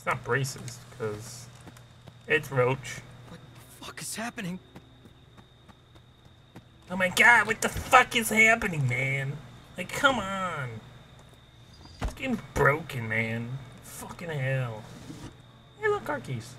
It's not braces, because it's Roach. What the fuck is happening? Oh my god, what the fuck is happening, man? Like, come on. It's getting broken, man. Fucking hell. Hey, look, our keys.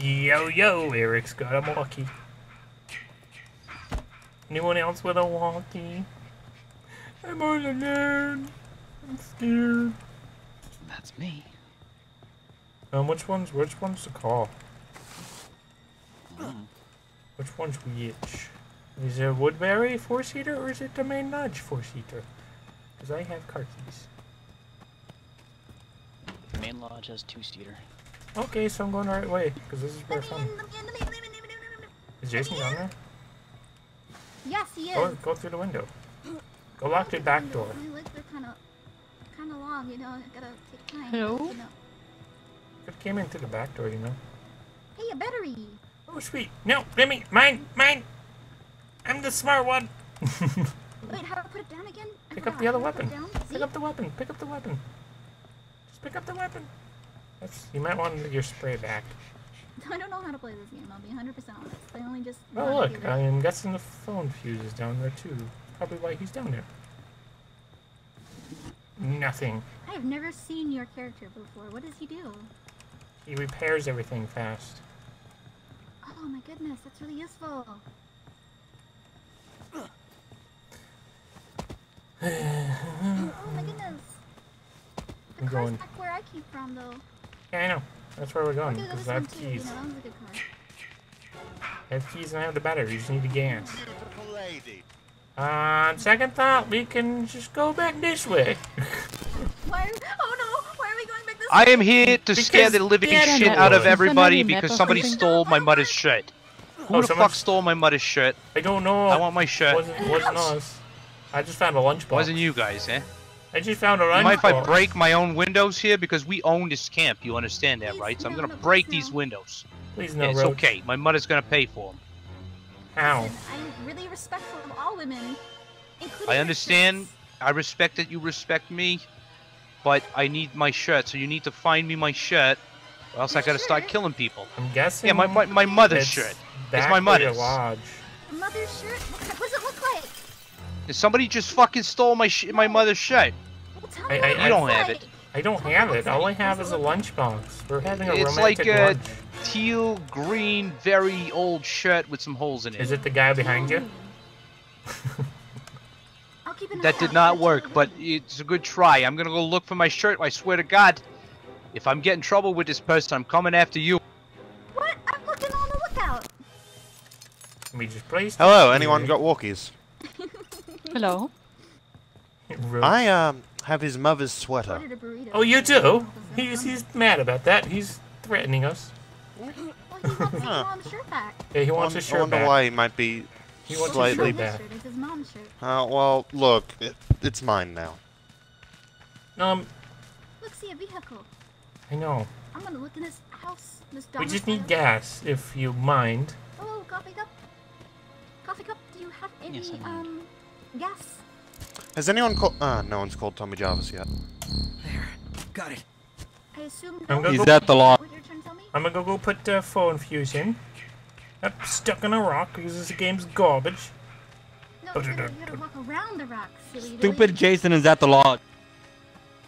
Yo, yo, Eric's got a walkie. Anyone else with a walkie? I'm all alone. I'm scared. That's me. Which one's the call? Which one's which? Is it a Woodbury 4-seater or is it the Main Lodge 4-seater? Because I have car keys. The Main Lodge has 2-seater. Okay, so I'm going the right way, because this is where I'm from. Is Jason down there? Yes, he is. Oh, go through the window. Go lock the back door. My legs are kind of long, you know, I gotta take time. Hello? You know. It came in through the back door, you know. Hey, a battery! Oh, sweet. No, let me, mine! I'm the smart one! Wait, how do I put it down again? Pick up the other weapon. Pick up the weapon. Just pick up the weapon. You might want to get your spray back. I don't know how to play this game, I'll be 100% honest. I only just... Oh look, I am guessing the phone fuse is down there too. Probably why he's down there. Nothing. I have never seen your character before. What does he do? He repairs everything fast. Oh my goodness, that's really useful. Oh my goodness. The car's back where I came from though. Yeah, I know. That's where we're going, because I have keys. I have keys and I have the battery. We just need the gas. On second thought, we can just go back this way. Why are we going back this way? I am here to scare the living shit out of everybody because somebody stole my mother's shirt. Who the fuck stole my mother's shirt? I don't know. I want my shirt. Wasn't us. I just found a lunchbox. Wasn't you guys, eh? I just found a run. Mind if I break my own windows here? Because we own this camp, you understand that, right? So I'm gonna break these windows. Please no, Roach. It's okay, my mother's gonna pay for them. How? I'm really respectful of all women. I understand, I respect that you respect me, but I need my shirt, so you need to find me my shirt, or else I gotta start killing people. I'm guessing... Yeah, my mother's shirt. It's my mother's. Your mother's shirt? What does it look like? Somebody just fucking stole my mother's shit. I don't have it. I don't have it. All I have is a lunchbox. We're having a romantic lunch. It's like a teal green, very old shirt with some holes in it. Is it the guy behind you? That did not work, but it's a good try. I'm gonna go look for my shirt. I swear to God, if I'm getting trouble with this person, I'm coming after you. What? I'm looking on the lookout. Let me just place. Hello. Anyone got walkies? Hello. I have his mother's sweater. Oh, you do? He's mad about that. He's threatening us. Well, he wants his mom's shirt back. Yeah, he wants his shirt back. I wonder why he might be slightly back. It's his mom's shirt. Well, look, it's mine now. Look, see a vehicle. I know. I'm gonna look in this house, Miss Donna. We just need gas, if you mind. Oh, coffee cup. Coffee cup. Do you have any? Yes, I mind. Yes. Has anyone called? No one's called Tommy Jarvis yet. There, got it. I assume he's at the law. I'm gonna go put the phone fuse in. Up stuck in a rock because this game's garbage. No, you gotta walk around the rock. Silly. Stupid Jason is at the law.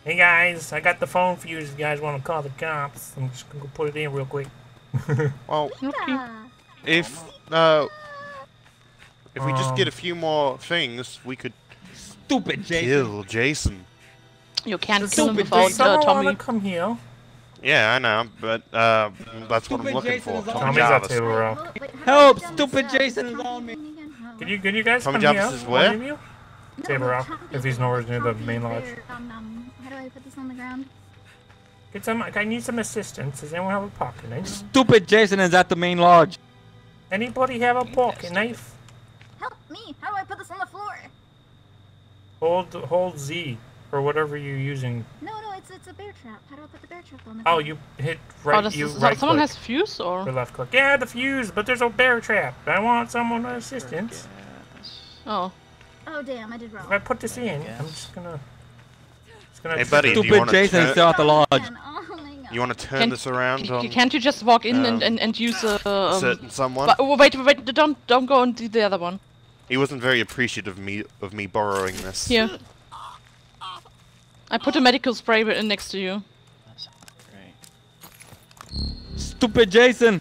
Hey guys, I got the phone fuse. If you guys want to call the cops? I'm just gonna go put it in real quick. Well, Lika. If we just get a few more things, we could stupid Jason. Kill Jason. You can't kill him without Tommy. Come here. Yeah, I know, but that's what I'm looking for. Tommy Jarvis. Help! Stupid Jason is on me. Can you guys Tommy come Jarvis here? Tommy Jarvis is where? Table rock. If he's nowhere near the Main Lodge. How do I put this on the ground? I need some assistance. Does anyone have a pocket knife? Stupid Jason is at the Main Lodge. Anybody have a pocket knife? Help me! How do I put this on the floor? Hold Z or whatever you're using. No, it's a bear trap. How do I put the bear trap on the floor? Oh, you hit right. Oh, someone has fuse or left click. Yeah, the fuse, but there's a bear trap. I want someone with assistance. Oh. Oh damn! I did wrong. If I put this in, I'm just gonna. Hey buddy, do you want to start the lodge? You want to turn this around? Can't you just walk in and use someone? Wait! Don't go and do the other one. He wasn't very appreciative of me borrowing this. Yeah. I put a medical spray next to you. That's great. Stupid Jason!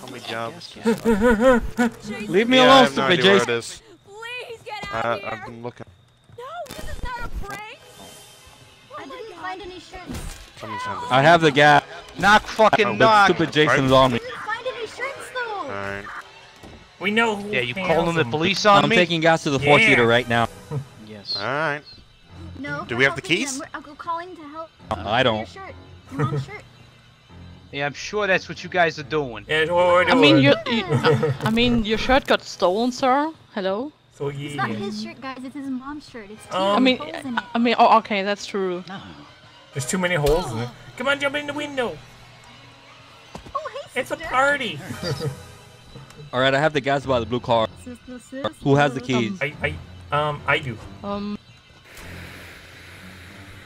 Tommy Jarvis. Leave me alone, stupid Jason. Please get out of here. I've been looking. No, this is not a prank. I didn't find any shirts. I have the gap. Knock, fucking knock. Stupid Jason's on me. Right. We know who. Yeah, you calling the police on me? I'm taking guys to the 4-seater right now. Yes. All right. No. Do we have the keys? I'll go calling to help. I don't. Yeah, I'm sure that's what you guys are doing. Yeah, I mean, your shirt got stolen, sir. Hello. So yeah. It's not his shirt, guys. It's his mom's shirt. It's too many holes in it. Oh, okay, that's true. No. There's too many holes in it. Come on, jump in the window. Oh, hey, it's a party. Alright, I have the guys by the blue car. Who has the keys? I do.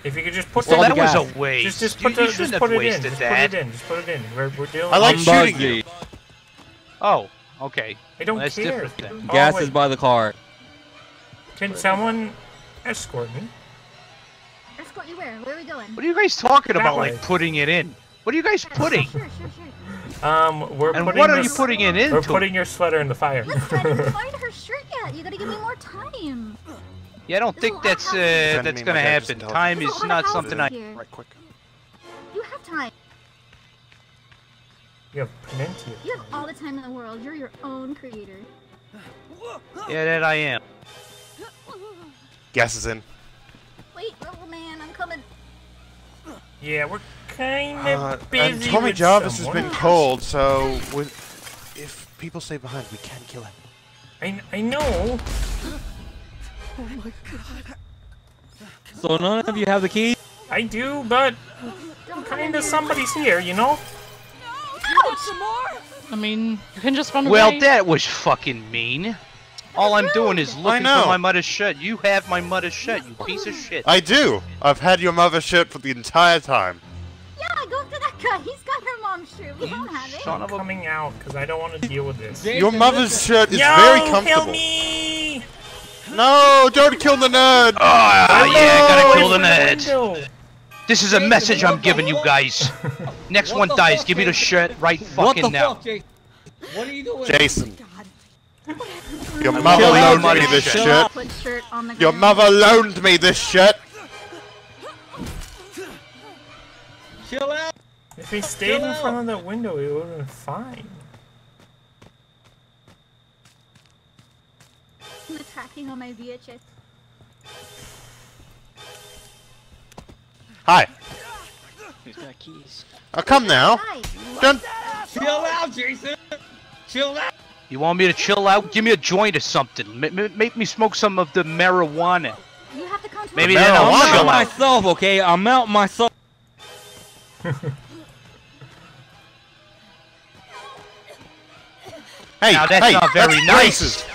If you could just put that was a waste. Just put it in. Just put it in. We're dealing. I like shooting you. Oh, okay. I don't care. Gas is by the car. Can someone escort me? Escort you where? Where are we going? What are you guys talking about? Like putting it in? What are you guys putting? What are you putting it in? We're putting your sweater in the fire. Let's try to find her shirt yet. You gotta give me more time. Yeah, I don't think that's gonna happen. Time is not something I. Right, quick. You have time. You have plenty. You have all the time in the world. You're your own creator. Yeah, that I am. Gas is in. Wait, little man, I'm coming. Yeah, we're kind of busy. Tommy Jarvis has been cold, so if people stay behind, we can kill him. I know. Oh my god. So none of you have the key? I do, but kinda somebody's here, you know? No, not some more. I mean, you can just run away. Well, that was fucking mean. All I'm doing is looking for my mother's shirt. You have my mother's shirt, you piece of shit. I do. I've had your mother's shirt for the entire time. Yeah, go to that guy. He's got her mom's shirt. We don't have it. I'm coming out because I don't want to deal with this. Your mother's shirt is very comfortable. Kill me. No, don't kill the nerd. Oh, yeah, gotta kill the nerd. This is a message I'm giving you guys. Next one dies. Give me the shirt right fucking now. What are you doing? Jason. Your mother loaned me this shirt. Your mother loaned me this shirt. Chill out. If he stayed in front of that window, he would have been fine. I'm attacking on my VHS. Hi. He's got keys. Oh, come now. Don't. Chill out, Jason. Chill out. You want me to chill out? Give me a joint or something. Make me smoke some of the marijuana. You have to come to maybe then I'll chill out. Myself, okay? I'll melt myself. Hey, now that's not very nice.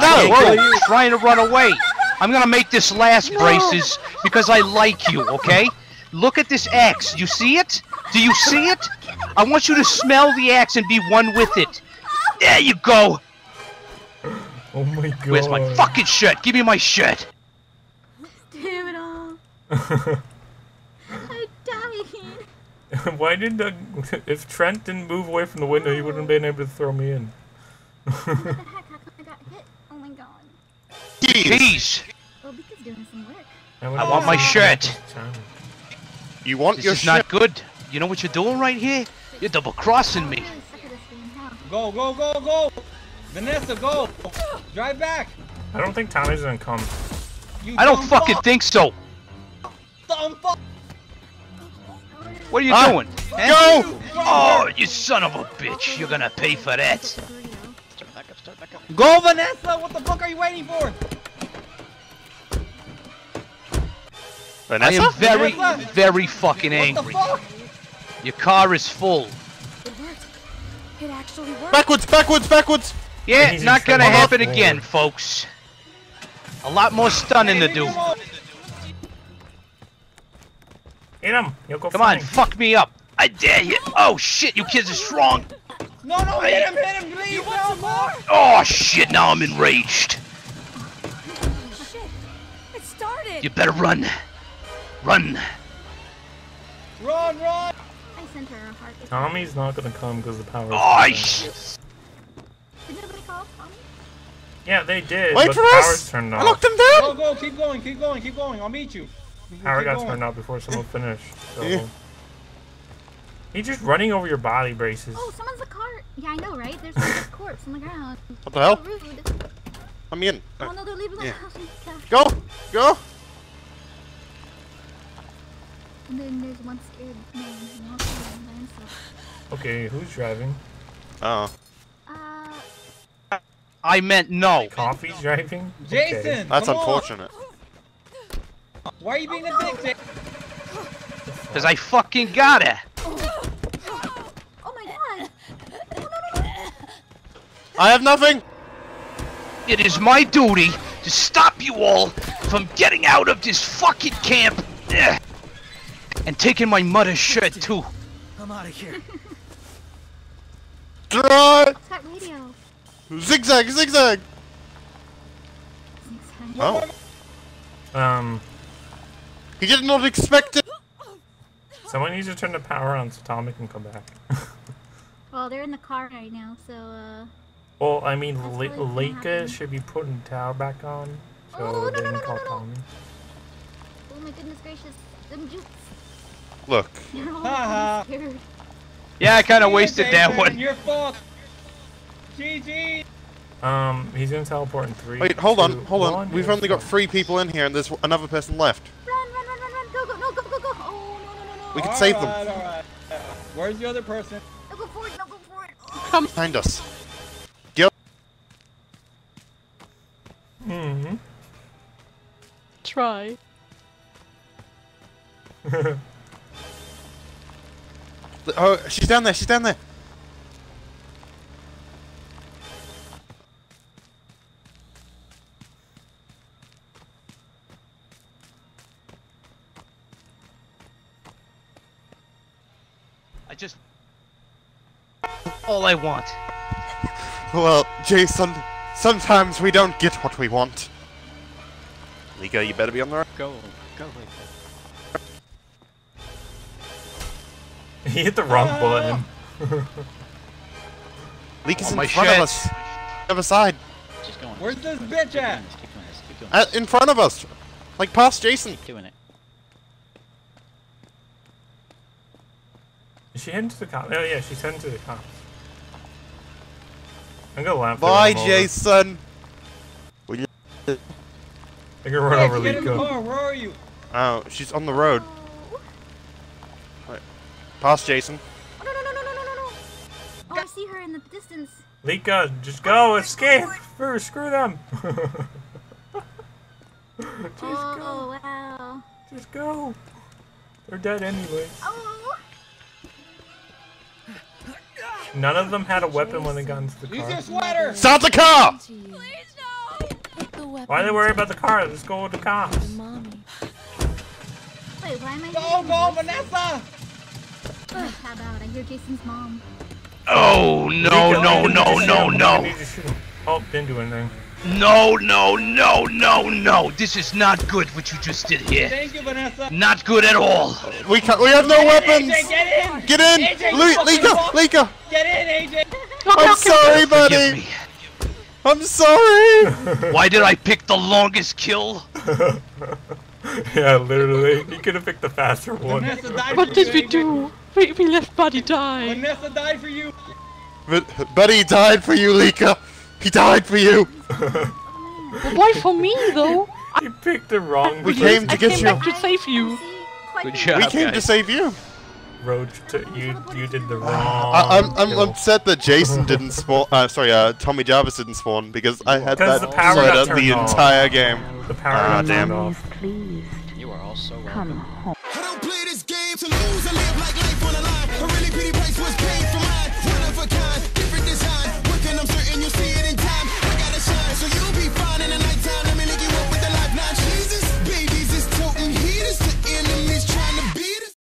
No, you're trying to run away. I'm gonna make this last braces because I like you, okay? Look at this axe. You see it? Do you see it? I want you to smell the axe and be one with it. There you go! Oh my god. Where's my fucking shirt? Give me my shirt! Damn it all. I died. Why didn't if Trent didn't move away from the window, he wouldn't have been able to throw me in. What the heck? How come I got hit? Oh my god. Jeez! Well, Lika's doing some work. I want my shirt! You want your shirt? This is not good. You know what you're doing right here? You're double-crossing me. Go, go, go, go! Vanessa, go! Drive back! I don't think Tommy's gonna come. I don't fucking think so! What are you doing? Go! Oh, you son of a bitch. You're gonna pay for that. Start back up, start back up. Go, Vanessa! What the fuck are you waiting for? Vanessa? I am very, very fucking angry. What the fuck? Your car is full. It worked. It actually worked. Backwards, backwards, backwards! Yeah, it's not gonna happen again, folks. A lot more stunning to do. Hit him! You'll go flying. Come on, fuck me up! I dare you! Oh shit, you kids are strong! No, no, hit him, please! You want some more? Oh shit, now I'm enraged. Oh shit, it started! You better run! Run! Run, run! I sent her a heart. Tommy's not gonna come because the power is... Oh shit! Did nobody call Tommy? Yeah, they did. Wait for us! I locked them down! Go, go, keep going, keep going, keep going, I'll meet you. Power got turned out before someone finished. So. Yeah. He's just running over your body braces. Oh, someone's a cart. Yeah, I know, right? There's a corpse on the ground. What the hell? Rude. I'm in. Oh, no, they're leaving the house. Go! Go! And then there's one scared man in the hospital by himself. Okay, who's driving? I meant no. Coffee's driving? Jason! Okay. That's unfortunate. On. Why are you being a dick, Jake? Because I fucking gotta! Oh, oh my god! Oh, no, no, no. I have nothing! It is my duty to stop you all from getting out of this fucking camp! And taking my mother's shirt too! I'm out of here! Drive! Zigzag, zigzag! Oh. He did not expect it! Someone needs to turn the power on so Tommy can come back. Well, they're in the car right now, so well, I mean, Lika should be putting the tower back on. So no, Tommy. Oh my goodness gracious, them jukes. Look. Yeah, I kinda wasted that one. Your fault. GG! He's gonna teleport in 3. Wait, hold on, hold on. We've only got 3 people in here and there's another person left. Go. Oh, no. We can save them. Alright. Where's the other person? No, go for it, no, go for it. Oh. Come find us. Gil. Mm-hmm. Try. Oh, she's down there, she's down there. I just... all I want. Well, Jason, sometimes we don't get what we want. Lika, you better be on the road. Go, Lika. He hit the wrong button. Lika's in front of us. Other side. Just go on. Where's this bitch at? Keep doing this. In front of us. Like past Jason. Keep doing it. Is she heading to the cops? Oh yeah, she's heading to the cops. I'm gonna laugh. Bye, Jason! Over. I'm gonna run over Lika. Where are you? Oh, she's on the road. Right. Past Jason. Oh, no. Oh, I see her in the distance. Lika, just go, escape! First, screw them! Just go. Wow. Just go! They're dead anyway. Oh. None of them had a weapon when they got into the car. Use your sweater! Stop the car! Please no! Why are they worried about the car? Let's go with the cops. Wait, why am I... Go, Vanessa! How about I hear Jason's mom? Oh, no. Oh, didn't do anything. No. This is not good what you just did here. Thank you, Vanessa. Not good at all. We have no weapons. AJ, get in. Lika. Get in, AJ. I'm sorry, buddy. I'm sorry. Why did I pick the longest kill? Yeah, literally. You could have picked the faster one. What did we do? We left Buddy die. Vanessa died for you. Buddy died for you, Lika. He died for you! Why for me, though? You picked the wrong... We came to get you. I came back to save you. Good job, guys. We came to save you. road to you did the wrong. I'm upset that Jason didn't spawn. Sorry, Tommy Jarvis didn't spawn because I had that set up the entire game. The power damn. You are all so welcome. I don't play this game to lose. I live like.